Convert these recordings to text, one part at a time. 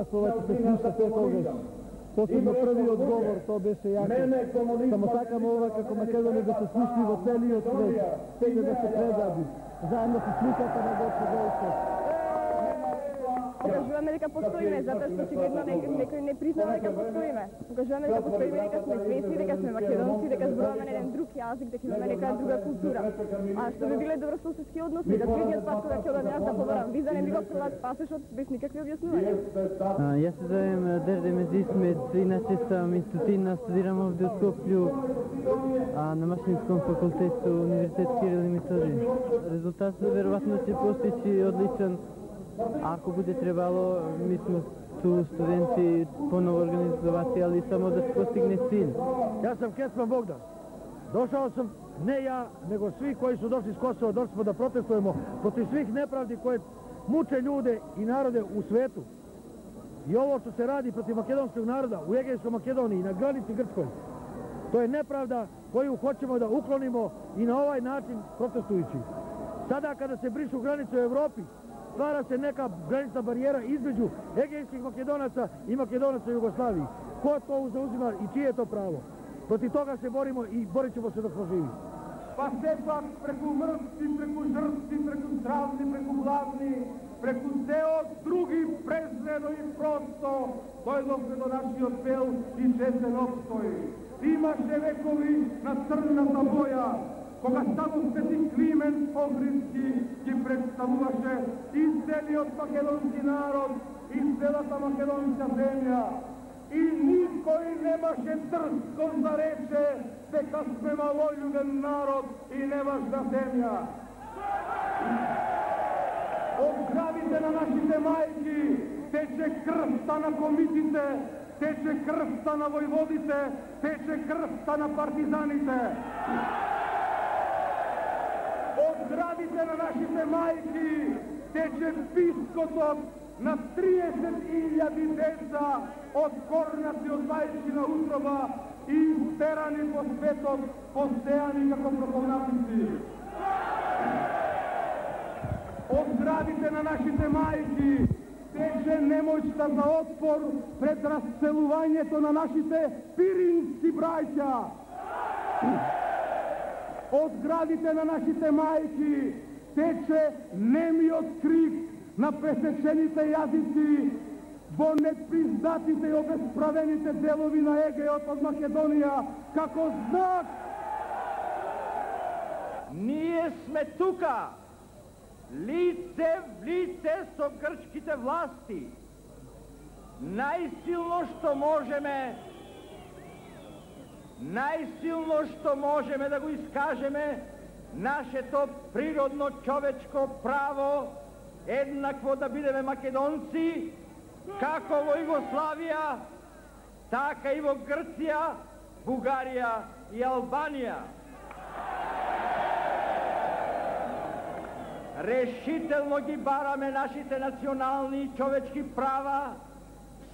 ако веќе се слуша секогаш. Посебно првиот говор, тоа беше јако. Само сакам ова како Македонија да се слушни во целиот свет, сега да се предади. Заедно со сликата на Господ Божјот. Покажуваме дека постоиме, затоа што очигледно некој не признава дека постоиме. Покажуваме дека постоиме, дека сме свесни, дека сме македонци, дека зборуваме на еден друг јазик, дека имаме некоја друга култура. А што би биле добрососедски односи, да третиот пат кога ќе одам јас да побарам виза, не би го прелат пасошот без никакви објаснувања. Јас се зовем Дерде Мезисмет, иначе сам институтина, студирам овде во Скопје, на Машинском факултету Универзитет Кирил и Методиј. Резултатот веројатно ќе постигнати одличен. Ако буде требало, ми сме ту студенти поново организовати, али само да се постигне цилј. Јас сум Kesman Bogdan. Дошао сум не ја, него сви кои су дошли из Косово, дошли смо да протестуваме против свих неправди кои муче луѓе и народе у свету. И ово што се ради против македонског народа у Егејска Македонија и на граници Грцкој, тоа е неправда коју хочемо да уклонимо и на овај начин протестујќи. Сада када се бришу граници во Европи, ствара се нека граница бариера измеѓу егејских македонаца и македонаца Југославија. Кој тоа заузима и чие е тоа право? Против тога се боримо и боричемо се да преживиме. Па сепак преку мртви, преку жртви, преку здравни, преку главни, преку сеот други презрено и просто дојдовме до нашиот пел и честен опстој. Имаше векови на црната боја, кога само свети Климент Охридски ги представуваше и целиот македонски народ, и целата македонска земја. И никој немаше дрскост да рече дека сме малољубен народ и неважна земја. Од гравите на нашите мајки тече крвта на комитите, тече крвта на војводите, тече крвта на партизаните. Од градите на нашите мајки тече пискотот на 30.000 деца од корнаци од мајчина утроба и стерани по светот, посејани како проповнатици. Од градите на нашите мајки тече немоќта за отпор пред расцелувањето на нашите пирински браќа. Од градите на нашите мајки тече немиот крик на пресечените јазици во непризнатите и обесправените делови на Егејот од Македонија како знак. Ние сме тука, лице в лице со грчките власти, најсилно што можеме, најсилно што можеме да го искажеме нашето природно човечко право еднакво да бидеме македонци, како во Југославија, така и во Грција, Бугарија и Албанија. Решително ги бараме нашите национални и човечки права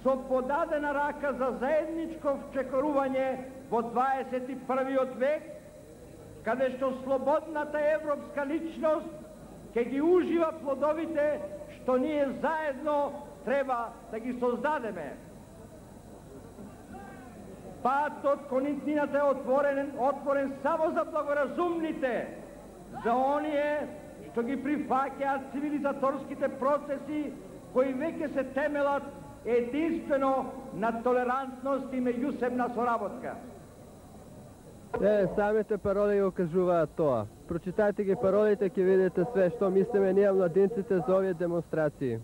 со подадена рака за заедничко вчекорување во 21-виот век, каде што слободната европска личност ќе ги ужива плодовите што ние заедно треба да ги создадеме. Патот кон истината е отворен само за благоразумните, за оние што ги прифаќаат цивилизаторските процеси кои веќе се темелат единствено на толерантност и меѓусебна соработка. Самите пароли го кажуваат тоа. Прочитајте ги паролите, ќе видите све што мислиме ние младинците за овие демонстрации.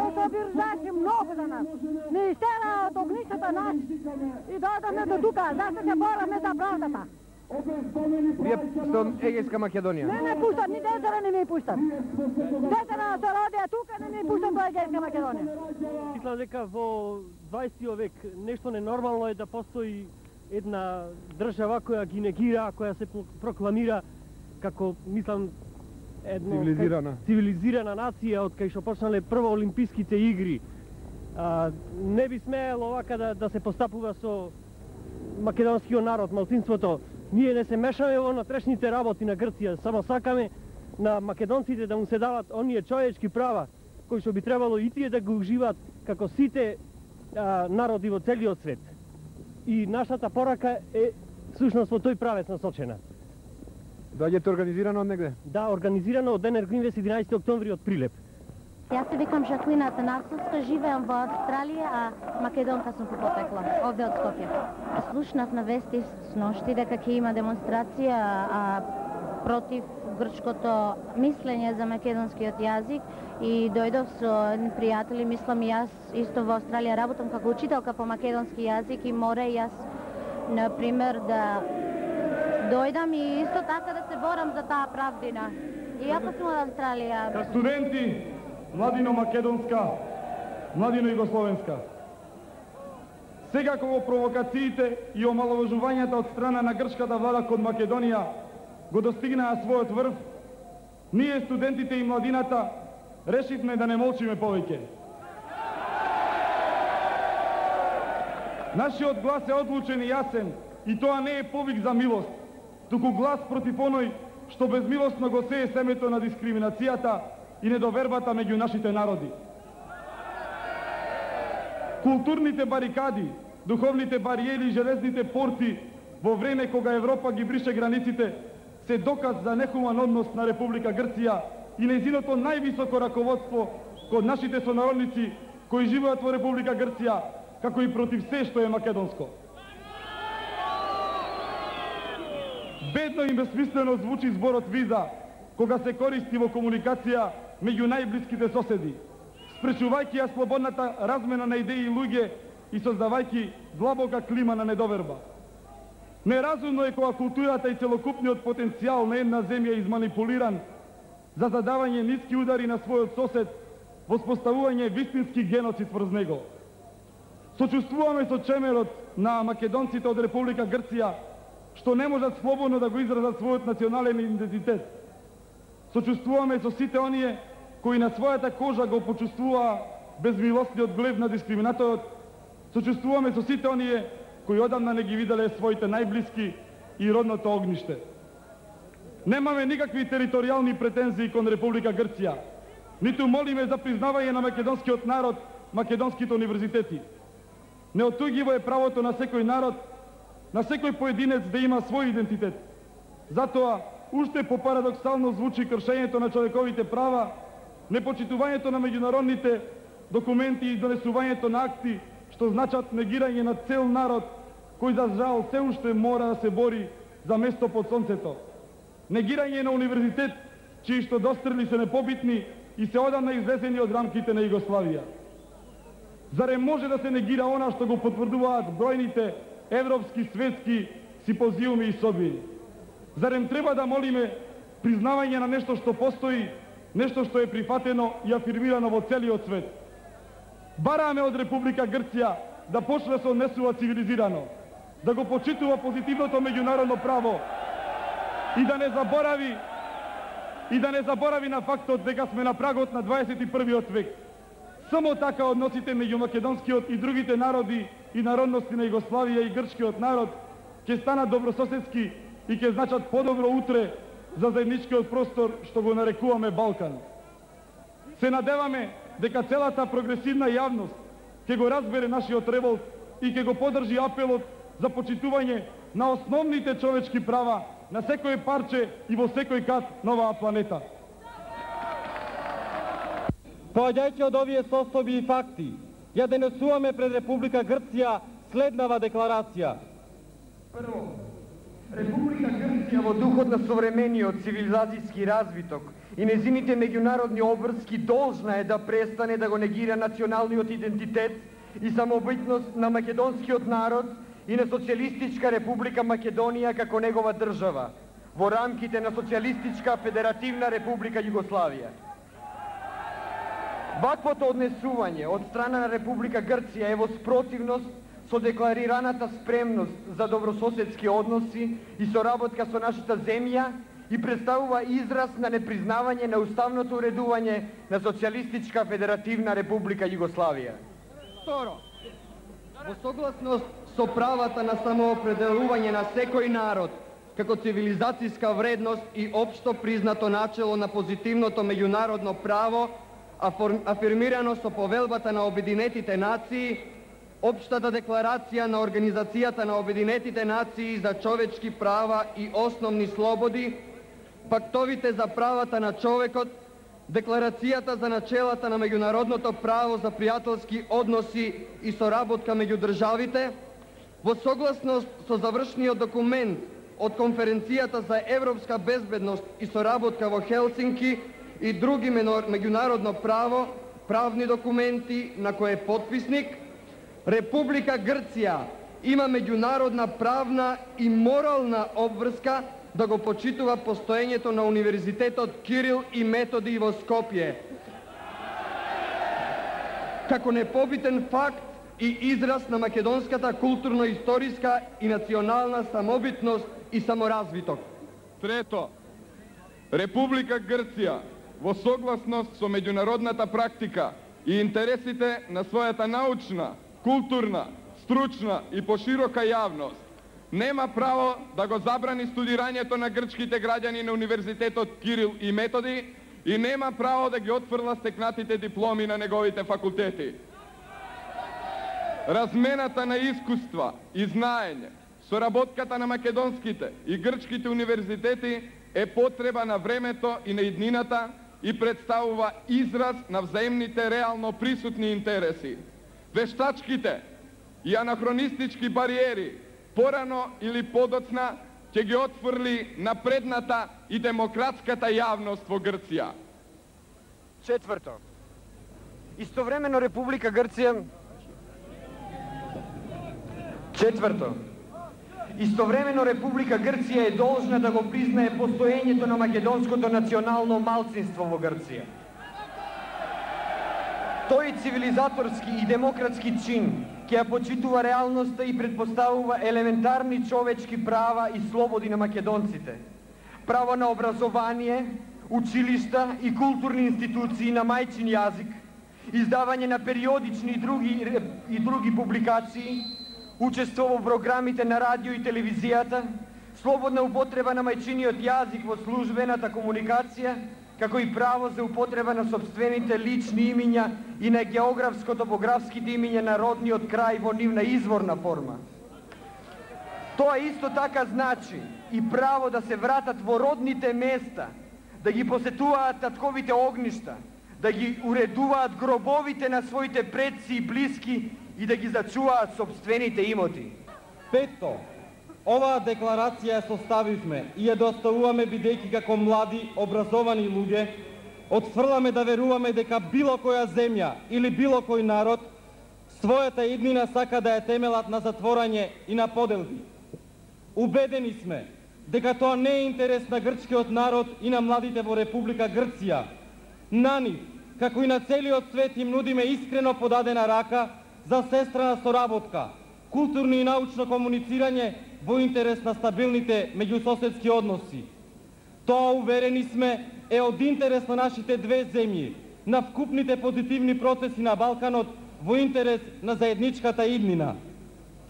Ото биржачи многу за нас. Ни истера од огнишата нас и додаме до тука, зашто се бораме за правдата. Вие сте Егејска Македонија? Не ме пуштат, ни децата не ме пуштат. Децата на родија тука не ме пуштат во Егејска Македонија. Мислам дека во 20 век нешто ненормално е да постои една држава која ги негира, која се прокламира како, мислам, една цивилизирана нација од кај што почнале прво олимписките игри. Не би смеело овака да се постапува со македонскиот народ, малцинството. Ние не се мешаме во внатрешните работи на Грција, само сакаме на македонците да му се дават оние човечки права кои што би требало и тие да го уживаат како сите народи во целиот свет. И нашата порака е всушност во тој правец насочена. Доаѓате организирано од негде? Да, организирано од ДНР Гринвест 11 октомври од Прилеп. Јас се викам Жаклина Атанасовска, живеам во Австралија, а македонка сум попотекла, овде од Скопје. Слушнав на вести сношти дека ќе има демонстрација против грчкото мислење за македонскиот јазик и дојдов со пријатели, мислам и јас исто во Австралија работам како учителка по македонски јазик и море јас, на пример, да дојдам и исто така да се борам за таа правдина. Иако сум од Австралија. Ка студенти, младино-македонска, младино-југословенска. Секако провокациите и омаловажувањата од страна на грчката влада кон Македонија го достигнаа својот врв, ние студентите и младината решивме да не молчиме повеќе. Нашиот глас е одлучен и јасен и тоа не е повик за милост, туку глас против оној што безмилосно го сее семето на дискриминацијата и недовербата меѓу нашите народи. Културните барикади, духовните бариери и железните порти во време кога Европа ги брише границите се доказ за нехуман однос на Република Грција и нејзиното највисоко раководство кон нашите сонародници кои живеат во Република Грција, како и против се што е македонско. Бедно и безсмислено звучи зборот виза кога се користи во комуникација меѓу најблиските соседи, спречувајќи ја слободната размена на идеи и луѓе и создавајќи длабока клима на недоверба. Неразумно е кога културата и целокупниот потенцијал на една земја е изманипулиран за задавање ниски удари на својот сосед, воспоставување вистински геноцид врз него. Сочувствуваме со чемерот на македонците од Република Грција, што не можат слободно да го изразат својот национален идентитет. Сочувствуваме со сите оние кои на својата кожа го почувствуваа безмилостниот глеб на дискриминаторот. Сочувствуваме со сите оние кои одамна не ги виделе своите најблиски и родното огниште. Немаме никакви територијални претензии кон Република Грција, ниту молиме за признавање на македонскиот народ, македонските универзитети. Неотуѓиво е правото на секој народ, на секој поединец да има свој идентитет. Затоа, уште по-парадоксално звучи кршењето на човековите права, непочитувањето на меѓународните документи и донесувањето на акти, што значат негирање на цел народ, кој за жал се уште мора да се бори за место под сонцето. Негирање на универзитет, чии што дострели се непобитни и се одамна извесени од рамките на Југославија. Заре може да се негира она што го потврдуваат бројните европски, светски симпозиуми и собири? Зарем треба да молиме признавање на нешто што постои, нешто што е прифатено и афирмирано во целиот свет? Бараме од Република Грција да почне да се однесува цивилизирано, да го почитува позитивното меѓународно право и да не заборави на фактот дека сме на прагот на 21-виот век. Само така односите меѓу македонскиот и другите народи и народности на Југославија и грчкиот народ ќе станат добрососедски и ќе значат подобро утре за заедничкиот простор што го нарекуваме Балкан. Се надеваме дека целата прогресивна јавност ќе го разбере нашиот револт и ќе го поддржи апелот за почитување на основните човечки права на секој парче и во секој кат на оваа планета. Поаѓајќи од овие состојби и факти, ја денесуваме пред Република Грција следнава декларација. Прво, Република Грција во духот на современиот цивилизацијски развиток и незините меѓународни обврски должна е да престане да го негира националниот идентитет и самобитност на македонскиот народ и на Социјалистичка Република Македонија како негова држава во рамките на Социјалистичка Федеративна Република Југославија. Ваквото однесување од страна на Република Грција е во спротивност со декларираната спремност за добрососедски односи и соработка со нашата земја и представува израз на непризнавање на уставното уредување на Социјалистичка Федеративна Република Југославија. Второ, во согласност со правата на самоопределување на секој народ, како цивилизацијска вредност и општо признато начело на позитивното меѓународно право, афирмирано со повелбата на Обединетите нации, Општата декларација на Организацијата на Обединетите нации за човечки права и основни слободи, пактовите за правата на човекот, декларацијата за начелата на меѓународното право за пријателски односи и соработка меѓу државите, во согласност со завршниот документ од Конференцијата за европска безбедност и соработка во Хелсинки и други меѓународно право, правни документи на кој е потписник, Република Грција има меѓународна правна и морална обврска да го почитува постоењето на Универзитетот Кирил и Методи во Скопје како непобитен факт и израз на македонската културно-историска и национална самобитност и саморазвиток. Трето, Република Грција во согласност со меѓународната практика и интересите на својата научна, културна, стручна и поширока јавност, нема право да го забрани студирањето на грчките граѓани на Универзитетот Кирил и Методи и нема право да ги отфрла стекнатите дипломи на неговите факултети. Размената на искуства и знаење, соработката на македонските и грчките универзитети е потреба на времето и на иднината и представува израз на взаимните реално присутни интереси. Вештачките и анахронистички бариери порано или подоцна ќе ги отфрли напредната и демократската јавност во Грција. Четврто, истовремено Република Грција... Четврто, истовремено Република Грција е должна да го признае постоењето на македонското национално малцинство во Грција. Тој цивилизаторски и демократски чин ќе ја почитува реалноста и предпоставува елементарни човечки права и слободи на македонците. Право на образование, училишта и културни институции на мајчин јазик, издавање на периодични и други публикации, учество во програмите на радио и телевизијата, слободна употреба на мајчиниот јазик во службената комуникација, како и право за употреба на собствените лични имиња и на географско-топографските имиња на родниот крај во нивна изворна форма. Тоа исто така значи и право да се вратат во родните места, да ги посетуваат татковите огништа, да ги уредуваат гробовите на своите предци и блиски и да ги зачуваат собствените имоти. Пето, оваа декларација ја составивме и ја доставуваме бидејќи како млади, образовани луѓе, отфрламе да веруваме дека било која земја или било кој народ својата иднина сака да ја темелат на затворање и на поделби. Убедени сме дека тоа не е интерес на грчкиот народ и на младите во Република Грција. На нив, како и на целиот свет, им нудиме искрено подадена рака за сестрана соработка, културно и научно комуницирање во интерес на стабилните меѓусоседски односи. Тоа, уверени сме, е од интерес на нашите две земји, на вкупните позитивни процеси на Балканот во интерес на заедничката иднина.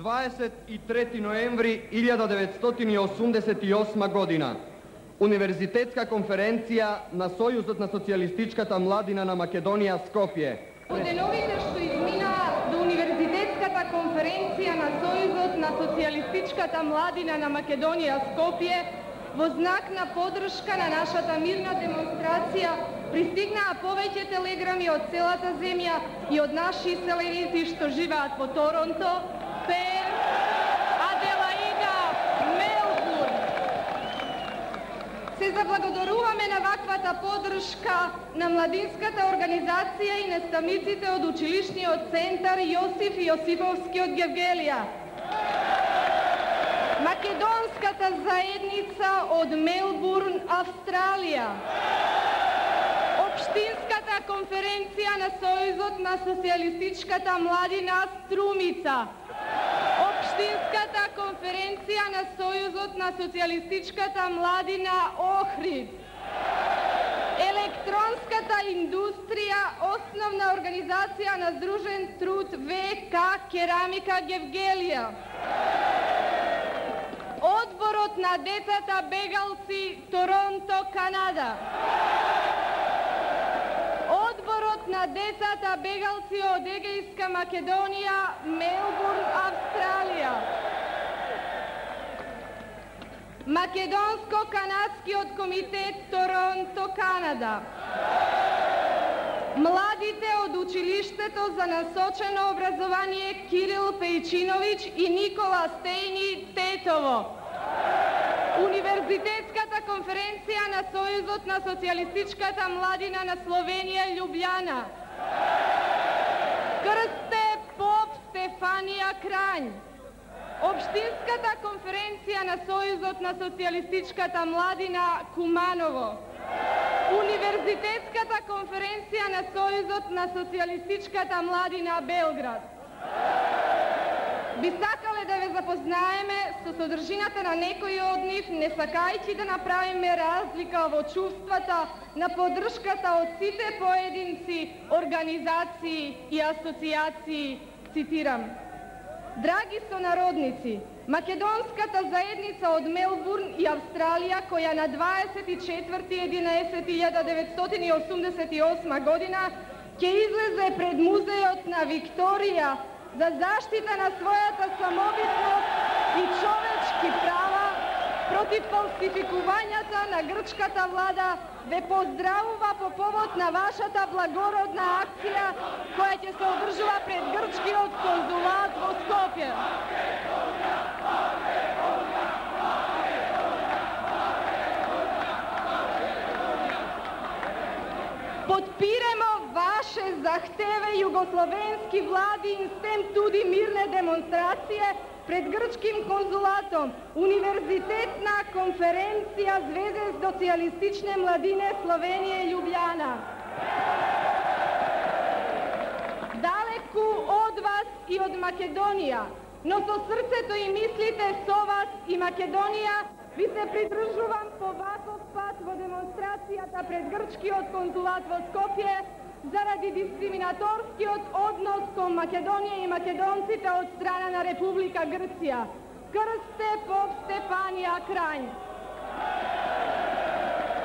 23. ноември 1988 година. Универзитетска конференција на Сојузот на социјалистичката младина на Македонија Скопје. Моделовите што изминаа до Универзитетската конференција на Сојузот на социјалистичката младина на Македонија Скопје во знак на поддршка на нашата мирна демонстрација пристигнаа повеќе телеграми од целата земја и од наши селеници што живеат во Торонто, Перт, се заблагодаруваме на ваквата поддршка на младинската организација и наставниците од училишниот центар Јосиф Јосифовски од Гевгелија. Македонската заедница од Мелбурн, Австралија. Општинската конференција на Сојузот на социјалистичката младина Струмица. Општинската конференција на Сојузот на социјалистичката младина Охрид. Електронската индустрија, основна организација на Сдружен труд ВК Керамика Гевгелија. Одборот на децата бегалци Торонто, Канада. Одборот на децата бегалци од Егејска Македонија, Мелбурн, Австралија. Македонско-канадскиот комитет Торонто, Канада. Младите од училиштето за насочено образование Кирил Пејчиновиќ и Никола Стејни Тетово. Универзитетската конференција на Сојузот на социјалистичката младина на Словенија Љубљана. Крсте Поп Стефанија Крањ. Општинската конференција на Сојузот на социјалистичката младина Куманово. Универзитетската конференција на Сојузот на социјалистичката младина Белград. Би сакале да ве запознаеме со содржината на некои од нив, не сакајќи да направиме разлика во чувствата на поддршката од сите поединци, организации и асоциации, цитирам. Драги сонародници, Македонската заедница од Мелбурн и Австралија, која на 24.11.1988 година ќе излезе пред музеот на Викторија за заштита на својата самобитност и човечки права против фалсификувањата на грчката влада, ве поздравува по повод на вашата благородна акција која ќе се одржува пред грчкиот конзулат во Скопје. Подпиремо ваше захтеве југословенски влади и стем туди мирне демонстрации пред грчким конзулатом, универзитетна конференција Зведе социјалистичне младине Словенија и Љубљана. Далеку од вас и од Македонија, но со срцето и мислите со вас и Македонија, ви се придружувам по ваков пат во демонстрацијата пред грчкиот конзулат во Скопје заради дискриминаторскиот однос кон Македонија и македонците од страна на Република Грција. Крсте Поп Стефанија Крањ.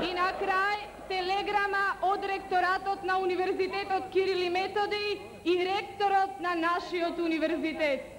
И на крај телеграма од ректоратот на Универзитетот Кирил и Методи и ректорот на нашиот универзитет.